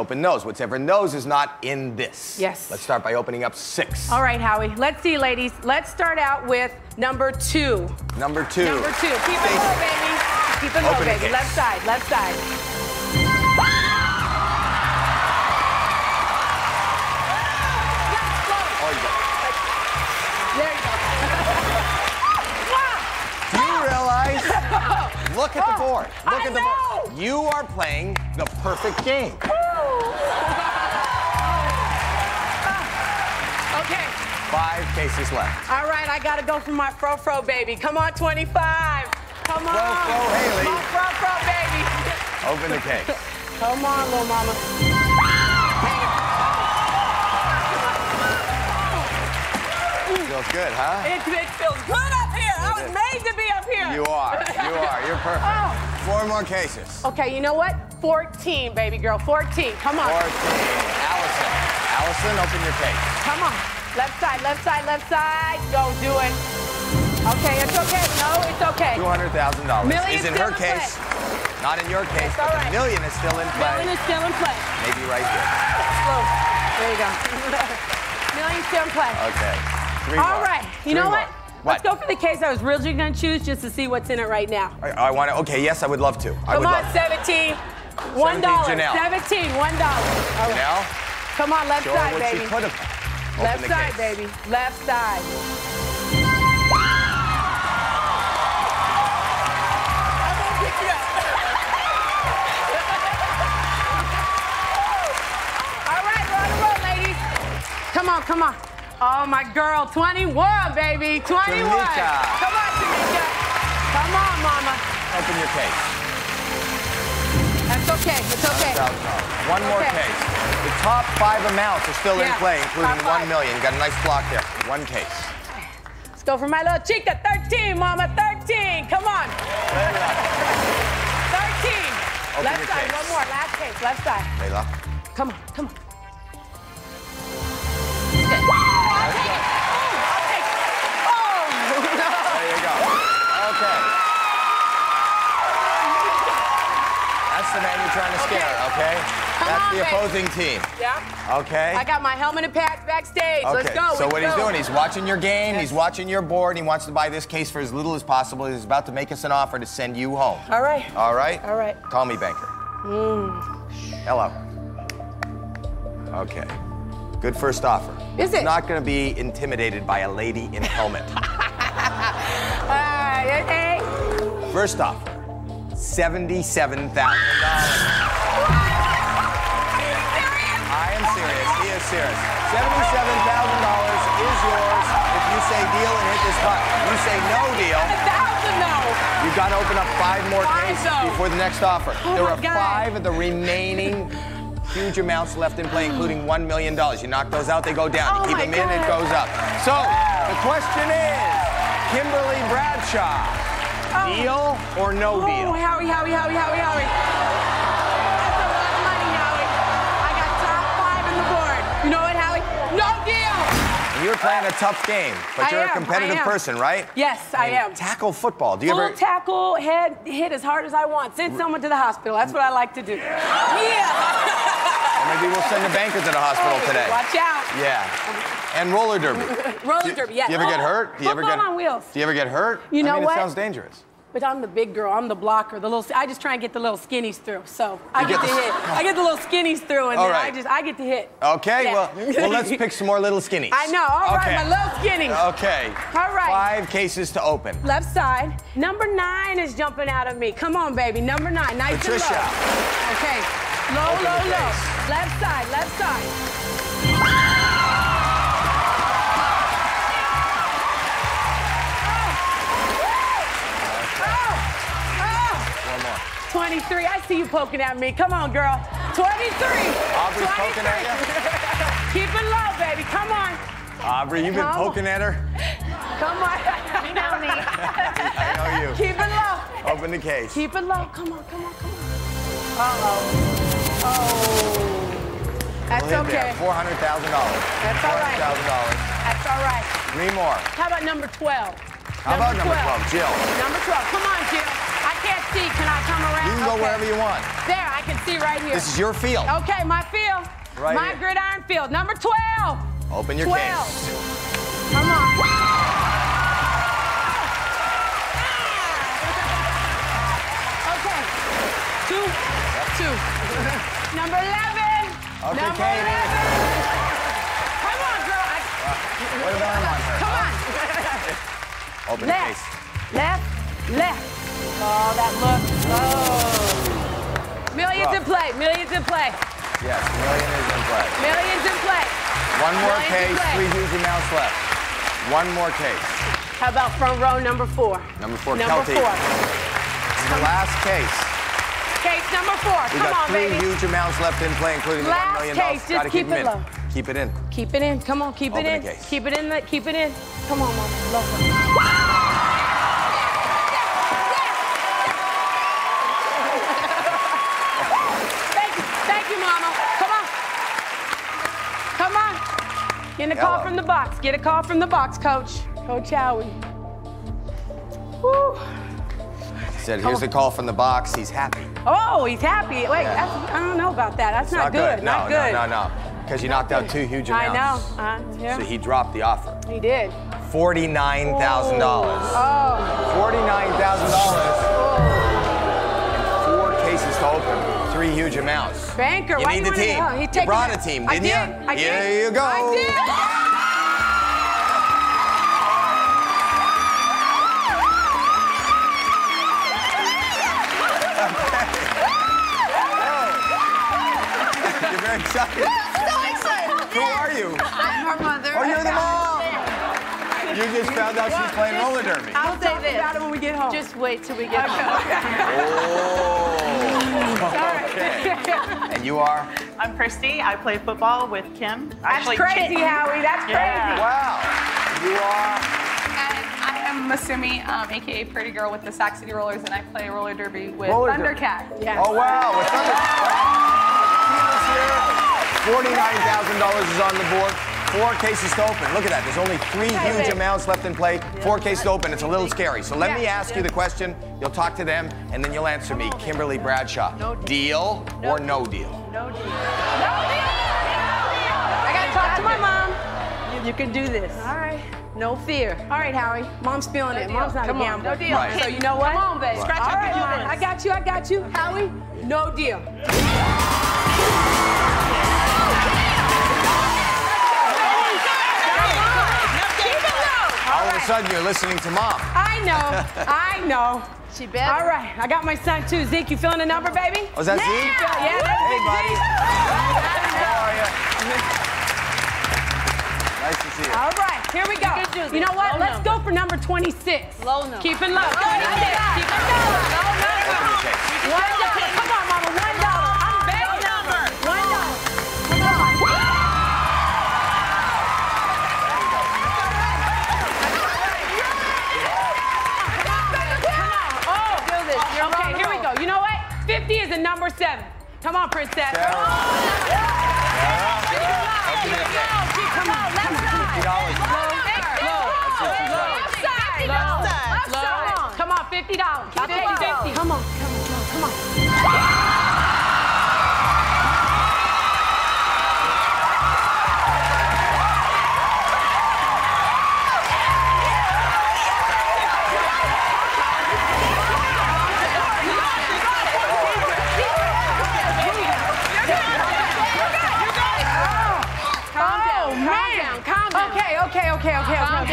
open those. Whatever those is not in this. Yes. Let's start by opening up 6. All right, Howie. Let's see, ladies. Let's start out with number 2. Number 2. Number 2. Keep it low, baby. Keep it low, baby. Left side. Left side. There you go. Do you realize? Look at the board. Look at the board. You are playing the perfect game. Okay. 5 cases left. All right, I gotta go for my fro-fro baby. Come on, 25. Come on. Fro-fro Haley. My fro-fro baby. Open the case. Come on, little mama. Feels good, huh? It feels good up here. I was made to be up here. You are. You are. You're perfect. Oh. 4 more cases. Okay, you know what? 14, baby girl. 14. Come on. 14. Allison. Allison, open your case. Come on. Left side, left side, left side. Don't do it. Okay, it's okay. No, it's okay. $200,000. Million is in her case. Not in your case. But the million is still in play. Million is still in play. Maybe right there. Slow. There you go. Million still in play. Okay. All right, you know what? Let's go for the case I was really gonna choose just to see what's in it right now. I want to, okay, yes, I would love to. Come on, 17, $1. 17, $1. Janelle? Come on, left side, baby. Left side, baby. Left side. I'm gonna pick you up. All right, we're on the road, ladies. Come on, come on. Oh, my girl, 21, baby, 21. Tamika. Come on, Tamika. Come on, mama. Open your case. That's okay, it's okay. One more case. The top 5 amounts are still in play, including $1 million. Got a nice block there. 1 case. Let's go for my little chica, 13, mama, 13. Come on. 13. Open left side, one more, last case, left side. Layla. Come on, come on. That's the man you're trying to scare, okay? That's the opposing team. Yeah. Okay. I got my helmet and pack backstage. Okay. Let's go. So what he's doing, he's watching your game, he's watching your board, and he wants to buy this case for as little as possible. He's about to make us an offer to send you home. All right. All right? All right. Call me, banker. Hello. Okay. Good first offer. Is it? He's not going to be intimidated by a lady in helmet. Okay. First offer. $77,000. I am serious. He is serious. $77,000 is yours if you say deal and hit this button. You say no deal. You've got to open up 5 more cases before the next offer. There are 5 of the remaining huge amounts left in play, including $1 million. You knock those out, they go down. You keep them in, it goes up. So the question is, Kimberly Bradshaw. Deal or no deal? Oh, Howie. That's a lot of money, Howie. I got top 5 on the board. You know what, Howie? No deal! You're playing a tough game, but you're a competitive person, right? Yes, I am. Tackle football. Do you ever... Full tackle, head hit as hard as I want. Send someone to the hospital. That's what I like to do. Yeah! Or maybe we'll send the banker to the hospital today. Watch out. Yeah. And roller derby. Roller derby, yes. Do you ever get hurt? Football on wheels. Do you ever get hurt? You know what? It sounds dangerous. But I'm the big girl. I'm the blocker. The little. I just try and get the little skinnies through. So I get to hit. I get the little skinnies through, and then I get to hit. Okay. Yeah. Well, let's pick some more little skinnies. I know. All right, my little skinnies. Okay. All right. 5 cases to open. Left side. Number 9 is jumping out of me. Come on, baby. Number 9. Nice and low. Okay. Low, low, low. Left side. Left side. I see you poking at me. Come on, girl. 23. Aubrey's poking at you. Keep it low, baby. Come on. Aubrey, you've been poking at her. Come on. You know me. I know you. Keep it low. Open the case. Keep it low. Come on, come on, come on. Uh-oh. Oh. That's okay. $400,000. That's all right. $400,000. That's all right. 3 more. How about number 12? How about number 12, Jill? Number 12. Come on, Jill. I can't see. Can I come around? You can go wherever you want. There, I can see right here. This is your field. Okay, my field. Right my here. Gridiron field. Number 12. Open your case. Come on. Okay. Two. Number 11. Okay, number Katie. 11. Come on, girl. What about her? Come on. Open your case. Left. Oh, that look. Oh. Millions in play. Yes, millions in play. One more case. Please use your mouse left. One more case. How about front row number 4? Number 4, Kelty. This is the last case. Case number 4. Come on, baby. We got 3 huge amounts left in play, including the $1 million. Last case. Just keep it low. Keep it in. Come on, keep it in. Keep it in. Come on, Mama. Low. Get a call from the box. Get a call from the box, Coach. Coach Howie. Woo. He said, here's the call from the box. He's happy. Oh, he's happy. Wait, I don't know about that. That's not good. No. Because you knocked out 2 huge amounts. I know. So he dropped the offer. He did. $49,000. $49,000 and 4 cases to open. 3 huge amounts. Banker, you need the team. You brought a team, didn't you? I did. Here you go. I did. Okay. You're very excited. I'm so excited. Who are you? I'm her mother. Oh, you're the mom. You just found out she's playing roller derby. I'll say this. We'll talk about it when we get home. Just wait till we get home. Oh. Okay. And you are? I'm Christy. I play football with Kim. That's crazy, Howie. That's crazy. Wow. You are? And I am Masumi, a.k.a. Pretty Girl with the Sac City Rollers, and I play roller derby with Thundercats. Yes. Oh, wow. With Thundercats. $49,000 is on the board. 4 cases to open. Look at that. There's only 3 huge amounts left in play. 4 cases to open. It's a little scary. So let me ask you the question. You'll talk to them, and then you'll answer me. Kimberly Bradshaw. Deal or no deal? No deal. No deal. I gotta talk to my mom. You can do this. All right. No fear. All right, Howie. Mom's feeling it. Mom's not a gambler. No deal. So you know what? Come on, babe. Scratch up your mind. I got you. Howie, no deal. All of a sudden, you're listening to Mom. I know. She better. All right, I got my son, too. Zeke, you feeling the number, baby? Was that Zeke? Yeah. Hey, buddy. How are you? Nice to see you. All right, here we go. You know what? Let's go for number 26. Low number. Keep it low. 26. Keep it low. $1. Come on, Mama. $1. I'm begging. $1. Come on. You know what? 50 is a number 7. Come on, princess. Come on. Come on. Left side. Come on, $50. I'll take $50. Come on.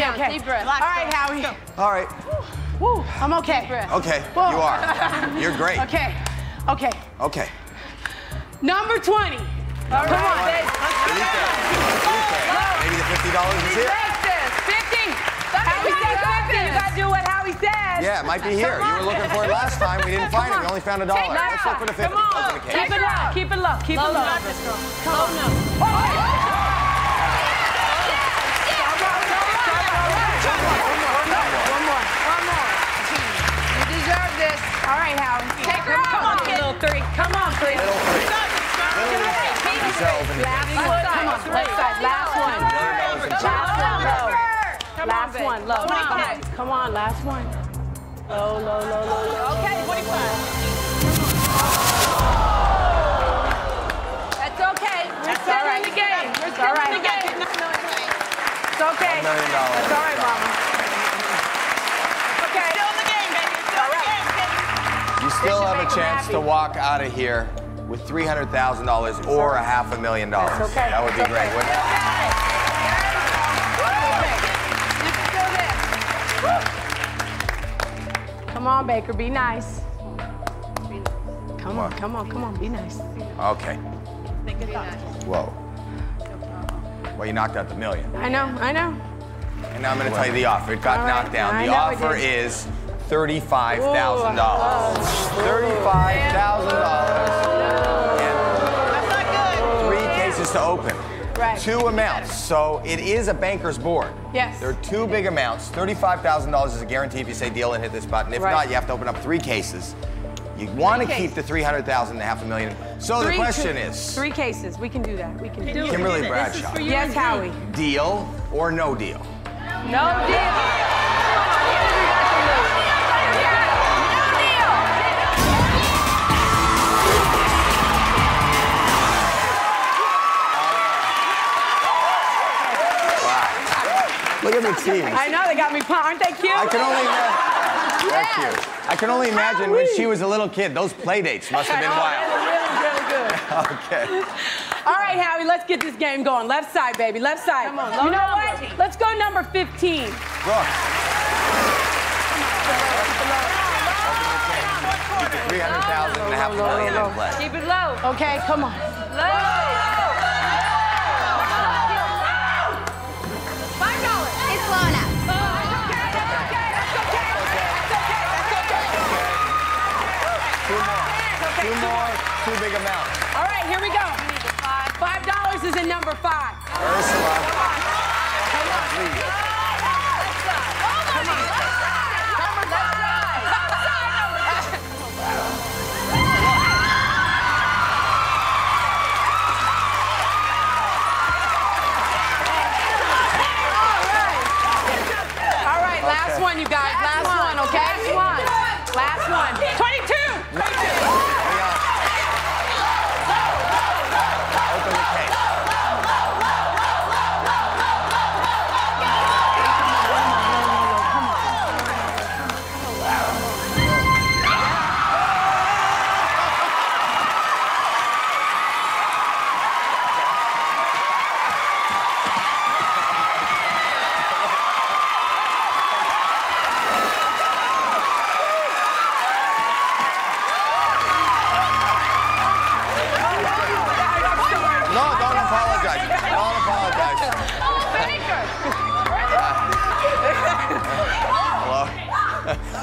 Okay. Deep breath. All right, Howie. All right. Woo. I'm okay. Deep breath. Okay. Whoa. You are. You're great. Okay. Number 20. All right. Come on, babe. Maybe the $50 is here. 50. Howie said 50. You gotta do what Howie says. Yeah, it might be here. You were looking for it last time. We didn't find it. We only found $1. Let's look for the 50. Come on. Keep it low. Keep it low. Come on. One more. You deserve this. All right, Howie. Take her out. Come on, kid. Little 3. Last one. Last one. Come on, last one. Low, low, low, low, low. Okay, 45. That's okay. That's all right. We're still in the game. We're still in the game. It's okay. That's all right, Mama. Okay. Still in the game, baby. Still in the game, baby. You still have a chance to walk out of here with $300,000 or a $500,000. That's okay. That would be great, wouldn't it? Come on, Baker, be nice. Come on, come on, come on, be nice. Okay. Think it up. Whoa. Well, you knocked out the million. I know, I know. And now I'm gonna tell you the offer. It got knocked down. The offer is $35,000. $35,000. To open. Right. Two amounts. So it is a banker's board. Yes. There are two big amounts. $35,000 is a guarantee if you say deal and hit this button. If not, you have to open up three cases. You want to keep the $300,000 and $500,000. So the question is. Three cases. We can do that. We can do it. Kimberly Bradshaw. Yes, Howie. Deal or no deal? No deal. Look at the team. I know, they got me. Aren't they cute? I can only imagine. Yeah. That's cute. I can only imagine when she was a little kid, those play dates must have been wild. Really, really good. Okay. All right, Howie, let's get this game going. Left side, baby. Left side. Come on. You know what? Let's go number 15. Brooke. $300,000 and a $500,000 in play. Keep it low. Okay, come on. Low. Two big amounts. All right, here we go. $5 is in number 5. Ursula. Come on. Come on. Come on. All right. All right, last one, you guys. Last one, okay? Last one. 22.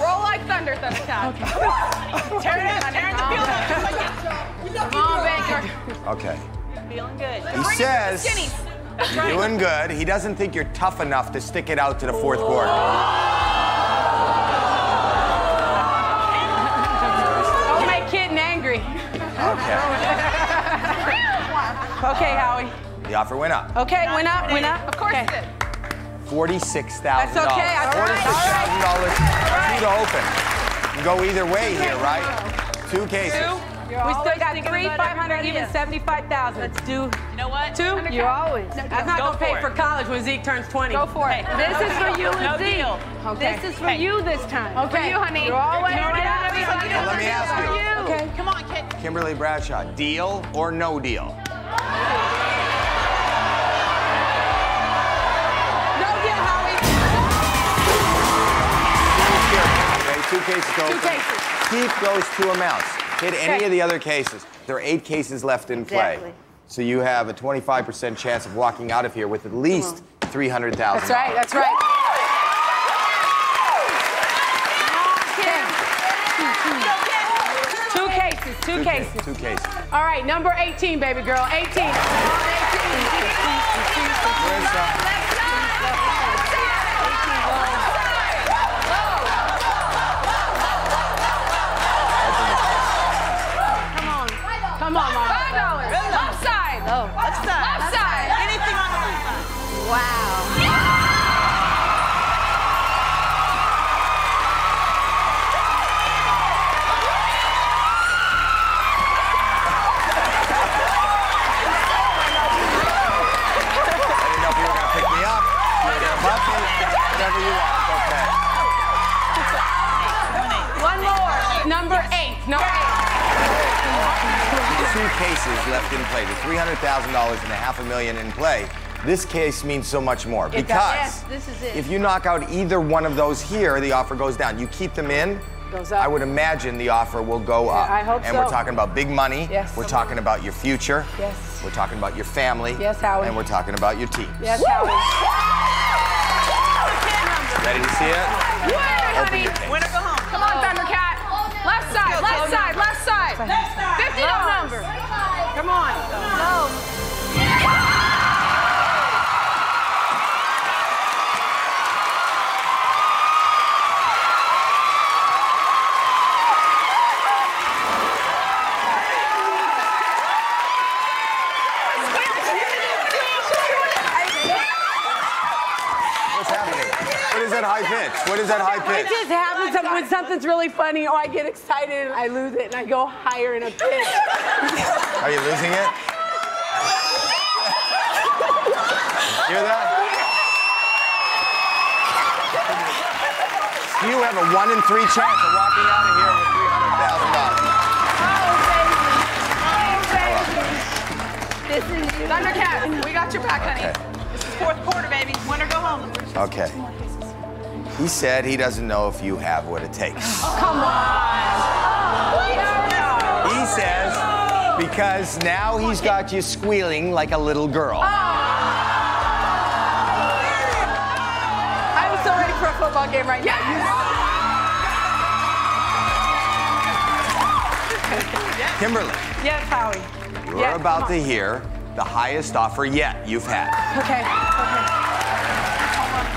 Roll like thunder, Thundercats. Okay. Tearing the field up. Come on, Baker. Okay. Feeling good. He says, you're doing good. He doesn't think you're tough enough to stick it out to the fourth quarter. Don't make kidding angry. Okay. Okay, Howie. The offer went up. Okay, went up, went up. Of course it did. $46,000. That's okay. $46,000 to open. You go either way here, right? Two cases. We still got three, 500, even 75,000. Let's do. You know what? Two. You always. That's not gonna pay for college when Zeke turns 20. Go for it. This is for you and Zeke. This is for you this time. Okay. For you, honey. You're always. Let me ask you. Okay. Come on, kid. Kimberly Bradshaw. Deal or no deal? Two cases to open. Two cases. Keep those two amounts. Hit any of the other cases. There are 8 cases left in play. Exactly. So you have a 25% chance of walking out of here with at least $300,000. That's right, that's right. Two cases. Two cases. All right, number 18, baby girl. 18. Come on, 18. Come on, Mom. $5. Left side. Oh. Left side. Left side. Anything on the left side. Wow. Yeah. two cases left in play. There's $300,000 and a $500,000 in play. This case means so much more because this is it. If you knock out either one of those here, the offer goes down. You keep them in, goes up. I would imagine the offer will go up. I hope so. And we're talking about big money. Yes. We're talking about your future. Yes. We're talking about your family. Yes, Howie. And we're talking about your team. Yes, Howie. Ready to see it? Yeah, open your case. Winner go home. Come on, Thundercat. Left side, left side, left side. Left side. $50 number. Come on. Go. What is that high pitch? It just happens when something's really funny. Oh, I get excited and I lose it and I go higher in a pitch. Are you losing it? Hear that? You have a 1 in 3 chance of walking out of here with $300,000. Oh, baby. Oh, baby. This is you. Thundercat, we got your back, honey. Okay. This is fourth quarter, baby. Winner go home. Okay. He said he doesn't know if you have what it takes. Oh, come on! He says because now he's got you squealing like a little girl. Oh. I'm so ready for a football game right now. Yes. Kimberly. Yes, Howie. You're about to hear the highest offer yet you've had. Okay.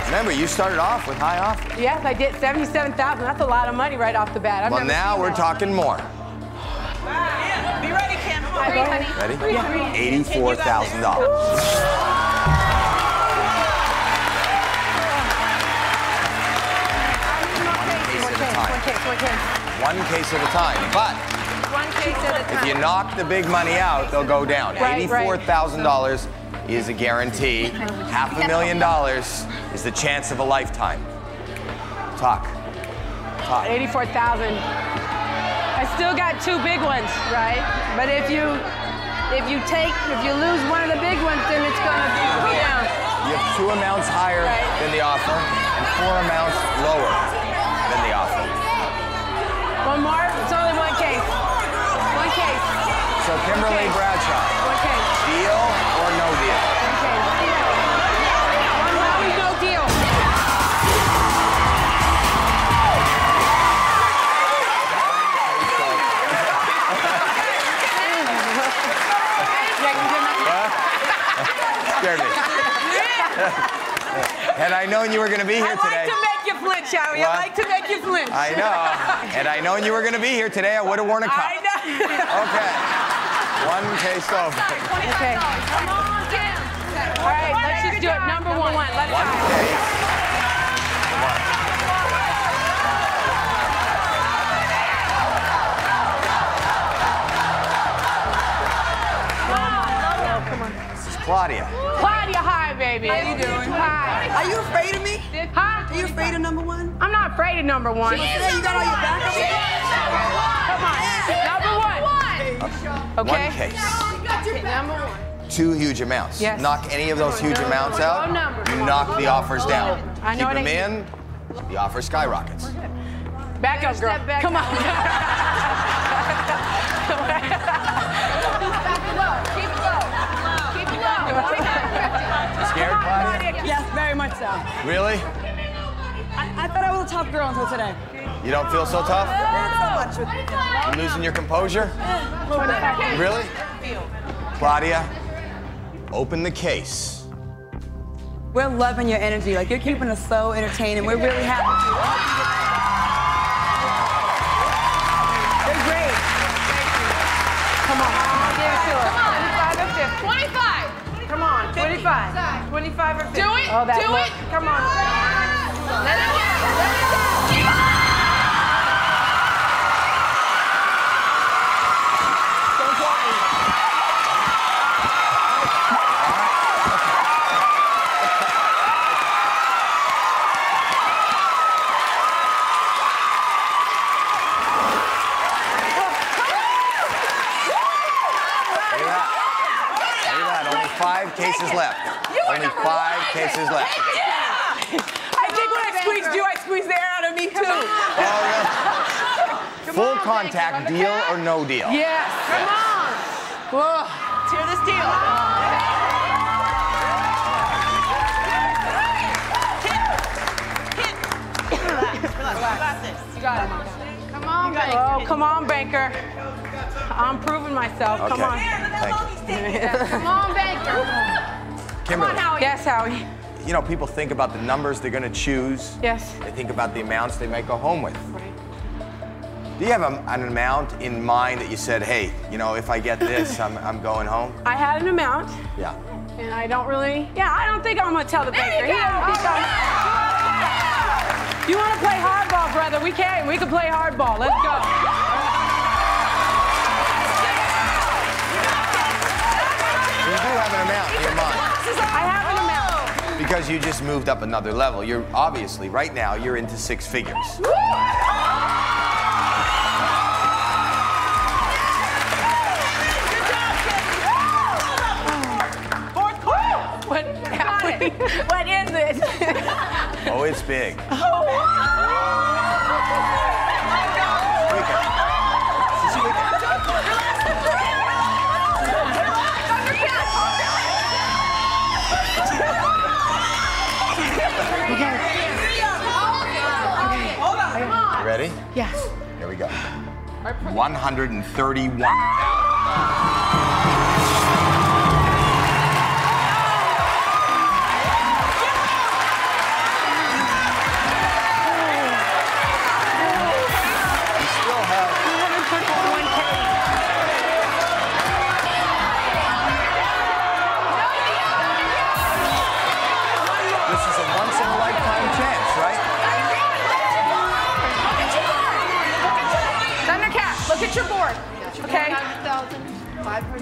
Remember, you started off with high offers. Yes, I did. $77,000. That's a lot of money right off the bat. Well, now we're talking more. Wow. Be ready, Kim. Come on. Ready? $84,000. One case at a time. But if you knock the big money out, they'll go down. $84,000 is a guarantee. $500,000 is the chance of a lifetime. Talk. 84,000. I still got two big ones, right? But if you lose one of the big ones, then it's gonna go down. You have 2 amounts higher than the offer and 4 amounts lower than the offer. One more? It's only one case. One case. So Kimberly Bradshaw. One case. Deal or no deal? No deal. Scared me. Had I known you were going to be here today... I like to make you flinch, Howie. I like to make you flinch. I know. Had I known you were going to be here today, I would have worn a cup. I know. Okay. One case over. Okay. Come on, Kim. All right, let's just do it. Number one. Let's go. Come on. This is Claudia. Claudia, hi, baby. How you doing? Hi. Are you afraid of me? Huh? Are you afraid of number one? I'm not afraid of number one. You got all your back over there? Come on. Okay. One case. Number 1. 2 huge amounts. Yes. Knock any of those huge amounts out. You knock the offers down. Keep them in. The offer skyrockets. Back up, girl. Come on. Keep it low. Scared, Claudia? Yes, very much so. Really? I thought I was a tough girl until today. You don't feel so tough? Not so much. You're losing your composure? Really? Claudia, open the case. We're loving your energy. Like, you're keeping us so entertaining. We're really happy. They're great. Thank you. Come on. Come on. 25 or 50. 25. Come on. 25. 25 or 50. Do it. Oh, do it. Come on. Let it go. Let it go. 5 cases left. Only 5 cases left. I think when I squeeze you, I squeeze the air out of me, too. Full contact, deal or no deal? Yes. Come on. Whoa. Tear this deal. You got it. Come on, Banker. Oh, come on, Banker. I'm proving myself. Okay. Come on. Come on, Banker. Kimberly. Come on, Howie. Yes, Howie. You know, people think about the numbers they're going to choose. Yes. They think about the amounts they might go home with. Right. Do you have an amount in mind that you said, hey, you know, if I get this, I'm going home? I had an amount. Yeah. And I don't really, I don't think I'm going to tell the Banker. He doesn't think I'm... You want to play hardball, brother? We can. We can play hardball. Let's go. You do have an amount in your mind. I have an amount. Because you just moved up another level. You're obviously, right now, you're into 6 figures. Fourth quarter. What happened? What is it? Oh, it's big. Oh, hold on. Come on. You ready? Yes. Here we go. 131,000. Look at your board, okay?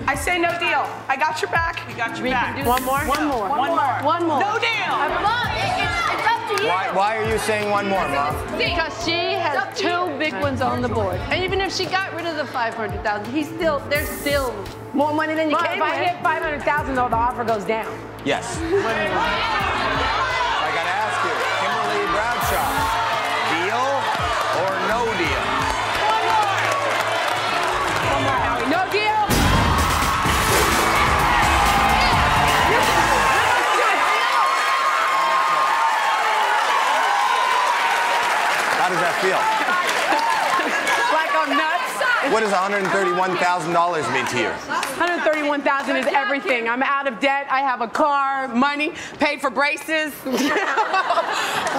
I say no deal. I got your back. We got your back. One more? One more. No deal. Mom, it's up to you. Why are you saying one more, Mom? Because she has 2 big ones on the board. And even if she got rid of the 500,000, there's still more money than you came with. If I hit 500,000, though, the offer goes down. Yes. I gotta ask you, Kimberly Bradshaw, deal or no deal? How does that feel? Like I'm nuts. What does $131,000 mean to you? $131,000 is everything. I'm out of debt. I have a car, money, paid for braces.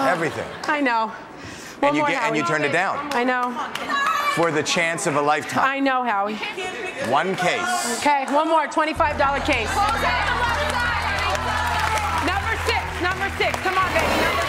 Everything. I know. And you turned it down. I know. For the chance of a lifetime. I know, Howie. One case. Okay, one more. $25 case. Number 6. Come on, baby. Number 6.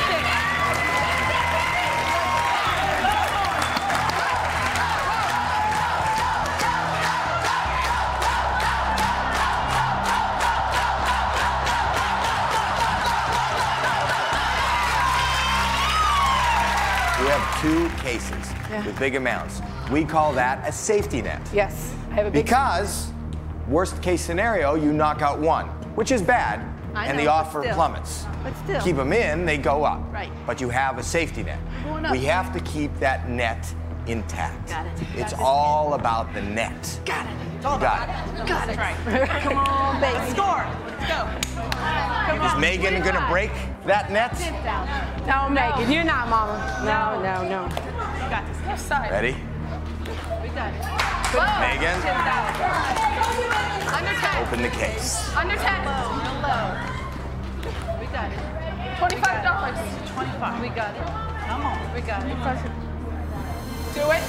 We have 2 cases with big amounts. We call that a safety net. Yes, I have a big worst case scenario, you knock out one, which is bad, and the offer plummets. But still. Keep them in, they go up. Right. But you have a safety net. We have to keep that net intact. Got it. It's all about the net. Got it. It's all about it. Got it. That's right. Come on, baby. Let's score. Let's go. Come on. Is Megan going to break that net? No, Megan, you're not, Mama. No. You got this. Left side. Ready? We got it. Whoa. Megan. Under 10. Open the case. Under 10. Low. We got it. $25. 25. We got it. Come on. We got it. Do it.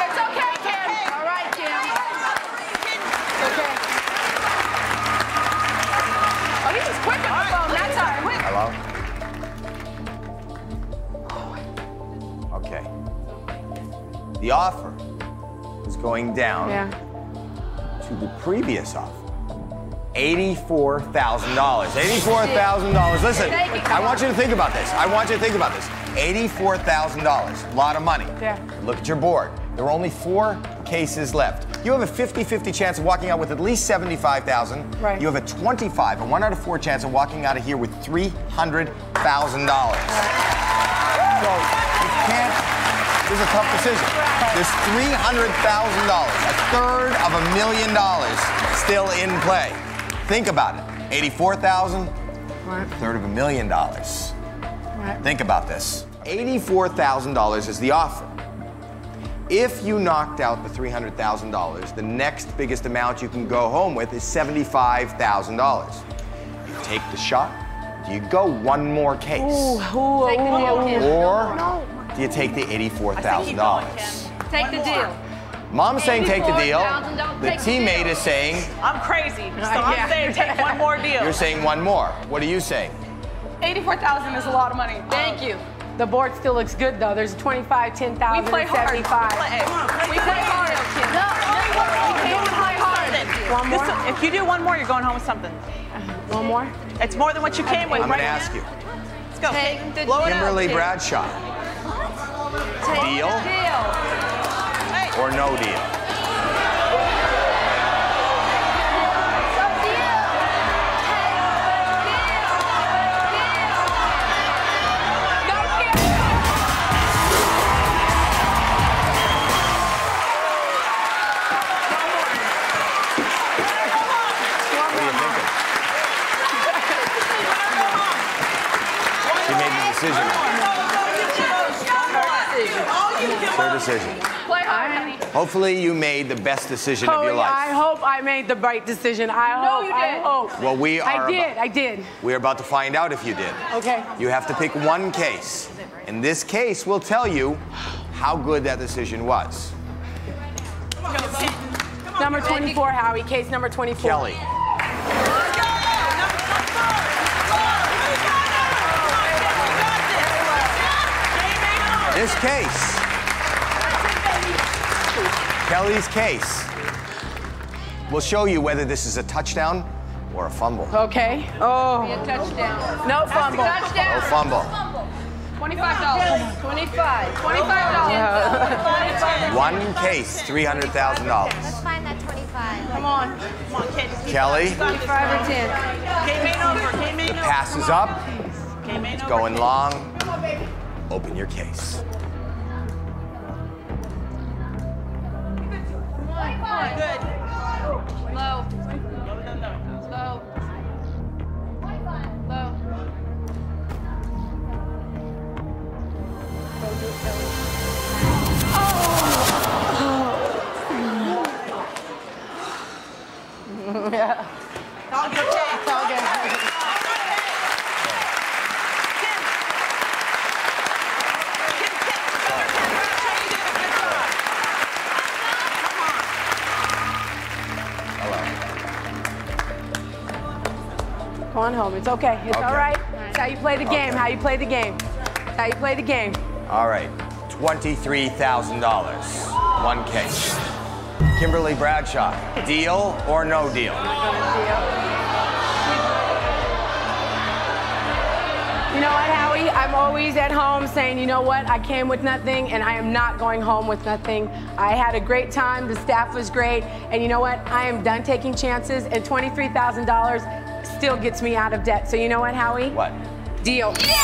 It's okay, Kim. All right, Kim. It's okay. Oh, he's just quick on the phone. That's all right. Quick. Hello? Okay. The offer is going down to the previous offer. $84,000. $84,000. Listen, I want you to think about this. $84,000. A lot of money. Yeah. Look at your board. There were only 4 cases left. You have a 50-50 chance of walking out with at least $75,000. Right. You have a 25, a 1 out of 4 chance of walking out of here with $300,000. Right. So you can't. This is a tough decision. There's $300,000, a third of $1 million still in play. Think about it. $84,000, a third of $1 million. Think about this. $84,000 is the offer. If you knocked out the $300,000, the next biggest amount you can go home with is $75,000. You take the shot. Do you go one more case? Or you take the $84,000. Take the deal. Mom's saying take the deal. The teammate is saying I'm crazy. So I'm saying take one more deal. You're saying one more. What are you saying? $84,000 is a lot of money. Thank you. The board still looks good though. There's 25, 10,000, 75. We play hard. We play hard. No, we play hard. One more. If you do one more, you're going home with something. One more. It's more than what you came with. I'm gonna ask you. Let's go. Kimberly Bradshaw. Deal or no deal? Decision. Hopefully you made the best decision of your life. I hope I made the right decision. I hope. Well, we are. I did. We are about to find out if you did. Okay. You have to pick one case. And this case will tell you how good that decision was. Number 24, Howie. Case number 24. Kelly. This case. Kelly's case. We'll show you whether this is a touchdown or a fumble. Okay. Oh. Be a touchdown. No fumble. Touchdown. No fumble. $25. $25. One case, $300,000. Let's find that 25. Come on. Come on, kid. Kelly. 25 or 10. Came in over. The pass is up. It's going long. Come on, baby. Open your case. Good. Low. Low. Low. Oh! Yeah. All good. All good. Going home. It's okay. It's all right. It's how you play the game. How you play the game. How you play the game. All right. $23,000. One case. Kimberly Bradshaw. Deal or no deal? Deal. You know what, Howie? I'm always at home saying, you know what? I came with nothing, and I am not going home with nothing. I had a great time. The staff was great. And you know what? I am done taking chances, and $23,000 still gets me out of debt. So you know what, Howie? What? Deal. Yeah!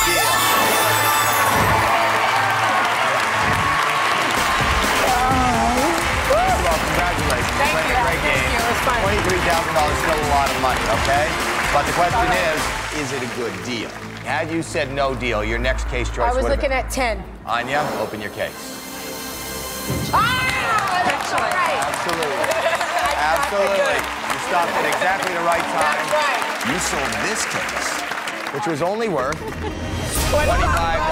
Well, congratulations. Thank you. Great game. It was fun. $23,000 is still a lot of money, okay? But the question is it a good deal? Had you said no deal, your next case choice would have been... I was looking at 10. Anya, open your case. Ah! That's right. Absolutely. Absolutely. Stopped at exactly the right time. That's right. You sold this case, which was only worth $25,000.